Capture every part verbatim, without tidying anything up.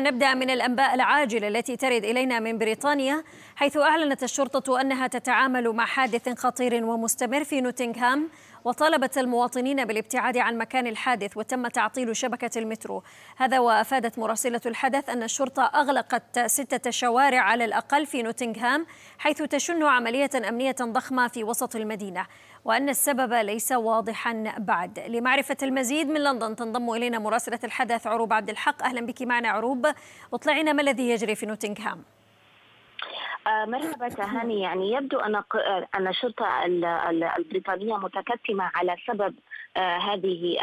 نبدأ من الأنباء العاجلة التي ترد إلينا من بريطانيا، حيث أعلنت الشرطة أنها تتعامل مع حادث خطير ومستمر في نوتنغهام، وطالبت المواطنين بالابتعاد عن مكان الحادث، وتم تعطيل شبكة المترو. هذا وأفادت مراسلة الحدث أن الشرطة أغلقت ستة شوارع على الأقل في نوتنغهام، حيث تشن عملية أمنية ضخمة في وسط المدينة، وأن السبب ليس واضحا بعد. لمعرفة المزيد من لندن تنضم إلينا مراسلة الحدث عروب عبد الحق. أهلا بك معنا عروب، واطلعينا ما الذي يجري في نوتنغهام. مرحبا تهاني. يعني يبدو أن أن الشرطة البريطانية متكتمة على سبب هذه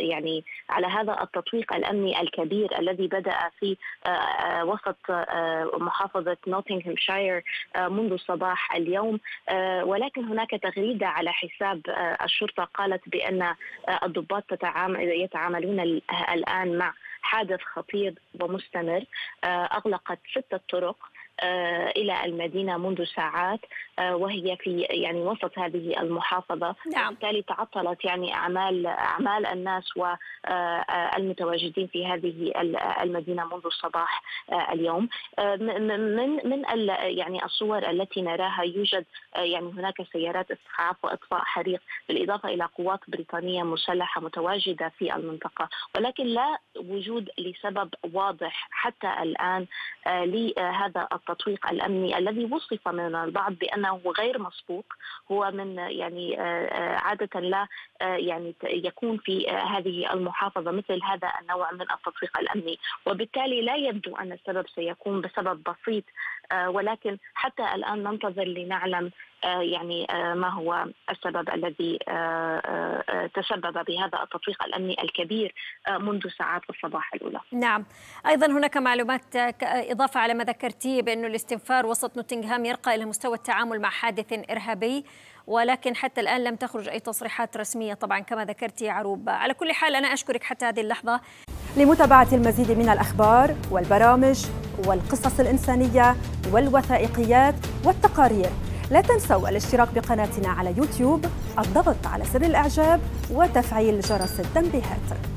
يعني على هذا التطويق الأمني الكبير الذي بدأ في وسط محافظة نوتنغهام شاير منذ صباح اليوم، ولكن هناك تغريدة على حساب الشرطة قالت بأن الضباط يتعاملون الآن مع حادث خطير ومستمر أغلقت ستة طرق إلى المدينة منذ ساعات، وهي في يعني وسط هذه المحافظة. نعم. وبالتالي تعطلت يعني أعمال أعمال الناس والمتواجدين في هذه المدينة منذ صباح اليوم. من من يعني الصور التي نراها يوجد يعني هناك سيارات إسعاف وإطفاء حريق، بالإضافة إلى قوات بريطانية مسلحة متواجدة في المنطقة، ولكن لا وجود لسبب واضح حتى الآن لهذا التطويق الأمني الذي وصف من البعض بأنه غير مسبوق. هو من يعني عادة لا يعني يكون في هذه المحافظة مثل هذا النوع من التطويق الأمني، وبالتالي لا يبدو أن السبب سيكون بسبب بسيط، ولكن حتى الآن ننتظر لنعلم يعني ما هو السبب الذي تسبب بهذا التطويق الأمني الكبير منذ ساعات الصباح الأولى. نعم، أيضا هناك معلومات إضافة على ما ذكرتي بأنه الاستنفار وسط نوتنغهام يرقى إلى مستوى التعامل مع حادث إرهابي، ولكن حتى الآن لم تخرج أي تصريحات رسمية طبعا كما ذكرتي عروب. على كل حال أنا أشكرك حتى هذه اللحظة. لمتابعة المزيد من الأخبار والبرامج والقصص الإنسانية والوثائقيات والتقارير، لا تنسوا الاشتراك بقناتنا على يوتيوب، الضغط على زر الإعجاب وتفعيل جرس التنبيهات.